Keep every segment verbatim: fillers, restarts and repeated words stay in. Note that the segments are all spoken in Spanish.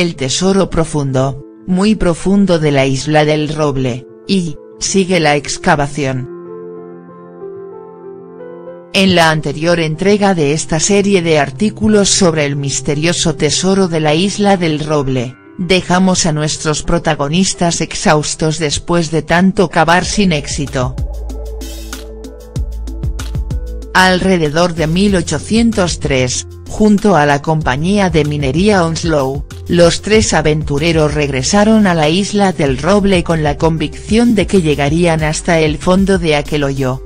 el tesoro profundo, muy profundo de la isla del Roble, y sigue la excavación. En la anterior entrega de esta serie de artículos sobre el misterioso tesoro de la isla del Roble, dejamos a nuestros protagonistas exhaustos después de tanto cavar sin éxito. Alrededor de mil ochocientos tres, junto a la compañía de minería Onslow, los tres aventureros regresaron a la isla del Roble con la convicción de que llegarían hasta el fondo de aquel hoyo.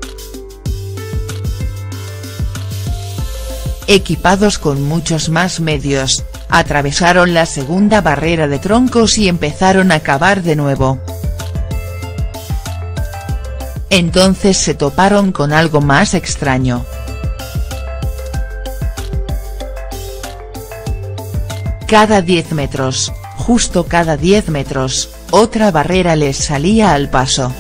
Equipados con muchos más medios, atravesaron la segunda barrera de troncos y empezaron a cavar de nuevo. Entonces se toparon con algo más extraño. Cada diez metros, justo cada diez metros, otra barrera les salía al paso.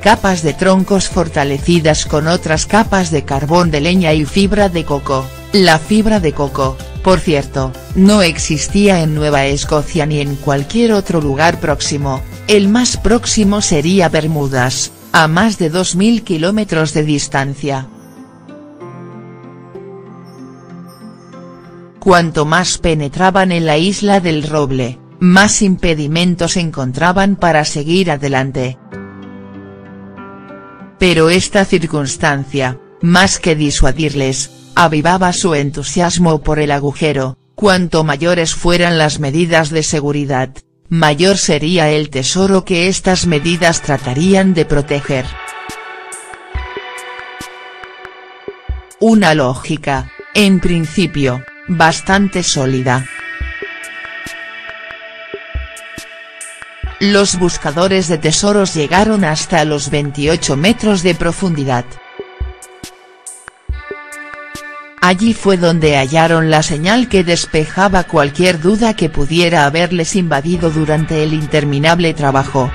Capas de troncos fortalecidas con otras capas de carbón de leña y fibra de coco. La fibra de coco, por cierto, no existía en Nueva Escocia ni en cualquier otro lugar próximo, el más próximo sería Bermudas, a más de dos mil kilómetros de distancia. Cuanto más penetraban en la isla del Roble, más impedimentos encontraban para seguir adelante. Pero esta circunstancia, más que disuadirles, avivaba su entusiasmo por el agujero. Cuanto mayores fueran las medidas de seguridad, mayor sería el tesoro que estas medidas tratarían de proteger. Una lógica, en principio, bastante sólida. Los buscadores de tesoros llegaron hasta los veintiocho metros de profundidad. Allí fue donde hallaron la señal que despejaba cualquier duda que pudiera haberles invadido durante el interminable trabajo.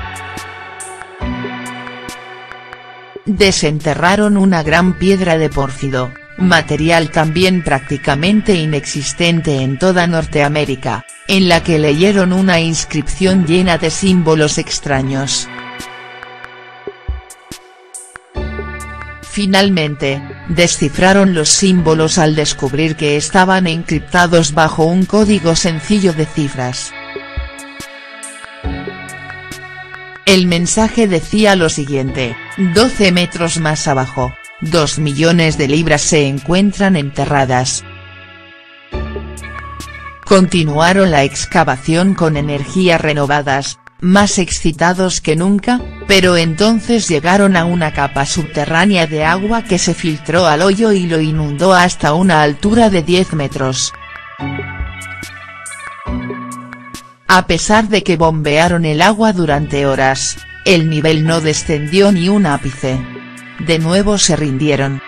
Desenterraron una gran piedra de pórfido, material también prácticamente inexistente en toda Norteamérica, en la que leyeron una inscripción llena de símbolos extraños. Finalmente, descifraron los símbolos al descubrir que estaban encriptados bajo un código sencillo de cifras. El mensaje decía lo siguiente: doce metros más abajo, dos millones de libras se encuentran enterradas. Continuaron la excavación con energías renovadas, más excitados que nunca, pero entonces llegaron a una capa subterránea de agua que se filtró al hoyo y lo inundó hasta una altura de diez metros. A pesar de que bombearon el agua durante horas, el nivel no descendió ni un ápice. De nuevo se rindieron.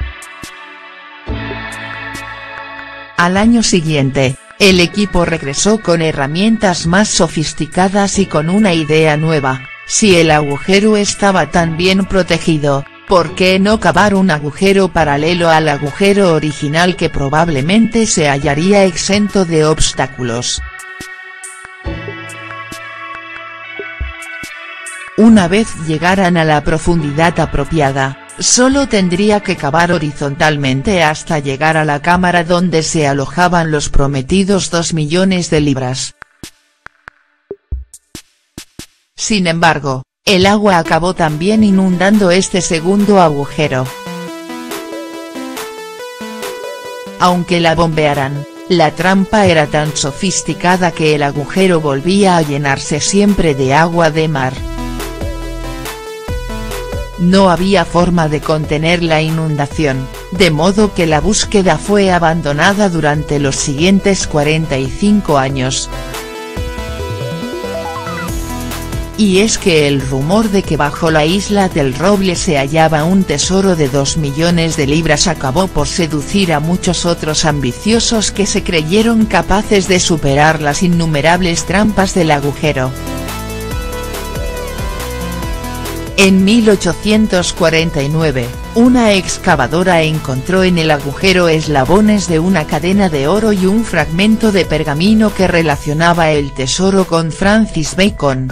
Al año siguiente, el equipo regresó con herramientas más sofisticadas y con una idea nueva: si el agujero estaba tan bien protegido, ¿por qué no cavar un agujero paralelo al agujero original que probablemente se hallaría exento de obstáculos? Una vez llegaran a la profundidad apropiada, solo tendría que cavar horizontalmente hasta llegar a la cámara donde se alojaban los prometidos dos millones de libras. Sin embargo, el agua acabó también inundando este segundo agujero. Aunque la bombearan, la trampa era tan sofisticada que el agujero volvía a llenarse siempre de agua de mar. No había forma de contener la inundación, de modo que la búsqueda fue abandonada durante los siguientes cuarenta y cinco años. Y es que el rumor de que bajo la isla del Roble se hallaba un tesoro de dos millones de libras acabó por seducir a muchos otros ambiciosos que se creyeron capaces de superar las innumerables trampas del agujero. En mil ochocientos cuarenta y nueve, una excavadora encontró en el agujero eslabones de una cadena de oro y un fragmento de pergamino que relacionaba el tesoro con Francis Bacon.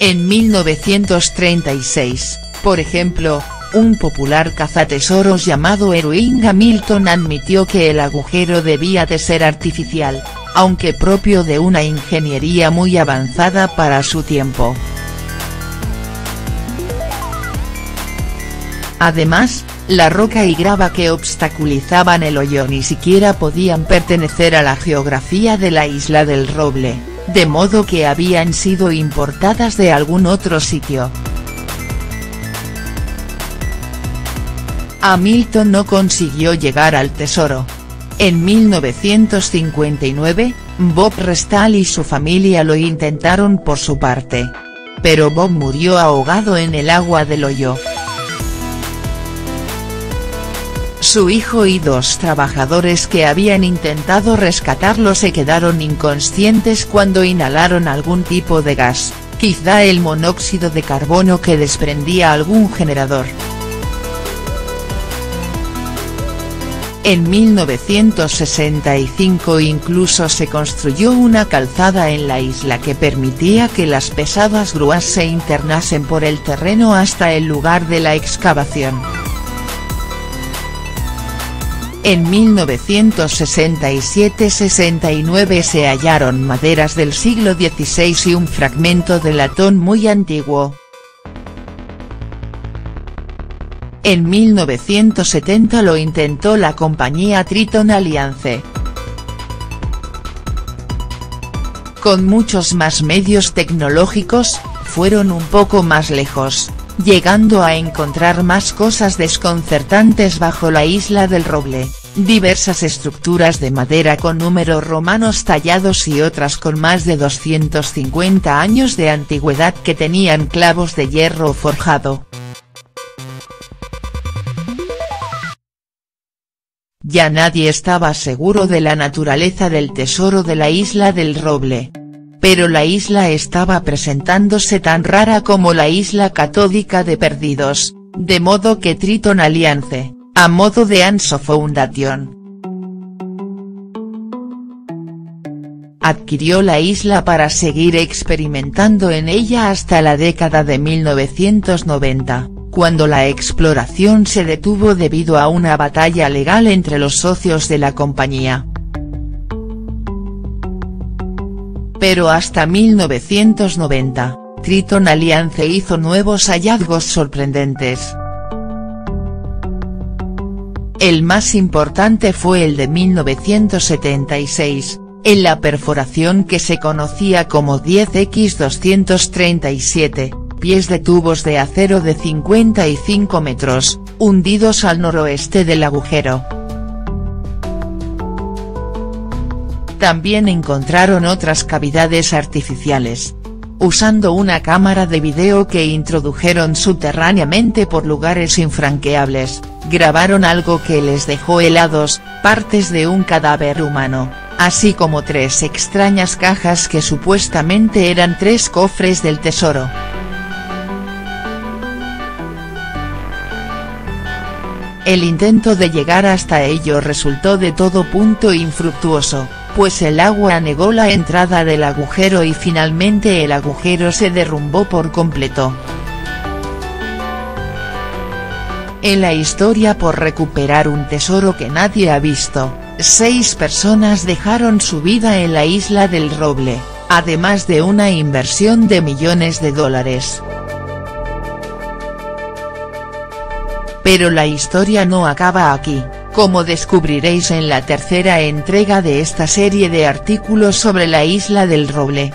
En mil novecientos treinta y seis, por ejemplo, un popular cazatesoros llamado Erwin Hamilton admitió que el agujero debía de ser artificial, aunque propio de una ingeniería muy avanzada para su tiempo. Además, la roca y grava que obstaculizaban el hoyo ni siquiera podían pertenecer a la geografía de la Isla del Roble, de modo que habían sido importadas de algún otro sitio. Hamilton no consiguió llegar al tesoro. En mil novecientos cincuenta y nueve, Bob Restall y su familia lo intentaron por su parte. Pero Bob murió ahogado en el agua del hoyo. Su hijo y dos trabajadores que habían intentado rescatarlo se quedaron inconscientes cuando inhalaron algún tipo de gas, quizá el monóxido de carbono que desprendía algún generador. En mil novecientos sesenta y cinco incluso se construyó una calzada en la isla que permitía que las pesadas grúas se internasen por el terreno hasta el lugar de la excavación. En mil novecientos sesenta y siete sesenta y nueve se hallaron maderas del siglo dieciséis y un fragmento de latón muy antiguo. En mil novecientos setenta lo intentó la compañía Triton Alliance. Con muchos más medios tecnológicos, fueron un poco más lejos, llegando a encontrar más cosas desconcertantes bajo la Isla del Roble, diversas estructuras de madera con números romanos tallados y otras con más de doscientos cincuenta años de antigüedad que tenían clavos de hierro forjado. Ya nadie estaba seguro de la naturaleza del tesoro de la Isla del Roble. Pero la isla estaba presentándose tan rara como la isla catódica de perdidos, de modo que Triton Alliance, a modo de Anso Foundation, adquirió la isla para seguir experimentando en ella hasta la década de mil novecientos noventa. Cuando la exploración se detuvo debido a una batalla legal entre los socios de la compañía. Pero hasta mil novecientos noventa, Triton Alliance hizo nuevos hallazgos sorprendentes. El más importante fue el de mil novecientos setenta y seis, en la perforación que se conocía como diez por doscientos treinta y siete. Pies de tubos de acero de cincuenta y cinco metros, hundidos al noroeste del agujero. También encontraron otras cavidades artificiales. Usando una cámara de video que introdujeron subterráneamente por lugares infranqueables, grabaron algo que les dejó helados, partes de un cadáver humano, así como tres extrañas cajas que supuestamente eran tres cofres del tesoro. El intento de llegar hasta ello resultó de todo punto infructuoso, pues el agua anegó la entrada del agujero y finalmente el agujero se derrumbó por completo. En la historia por recuperar un tesoro que nadie ha visto, seis personas dejaron su vida en la Isla del Roble, además de una inversión de millones de dólares. Pero la historia no acaba aquí, como descubriréis en la tercera entrega de esta serie de artículos sobre la Isla del Roble.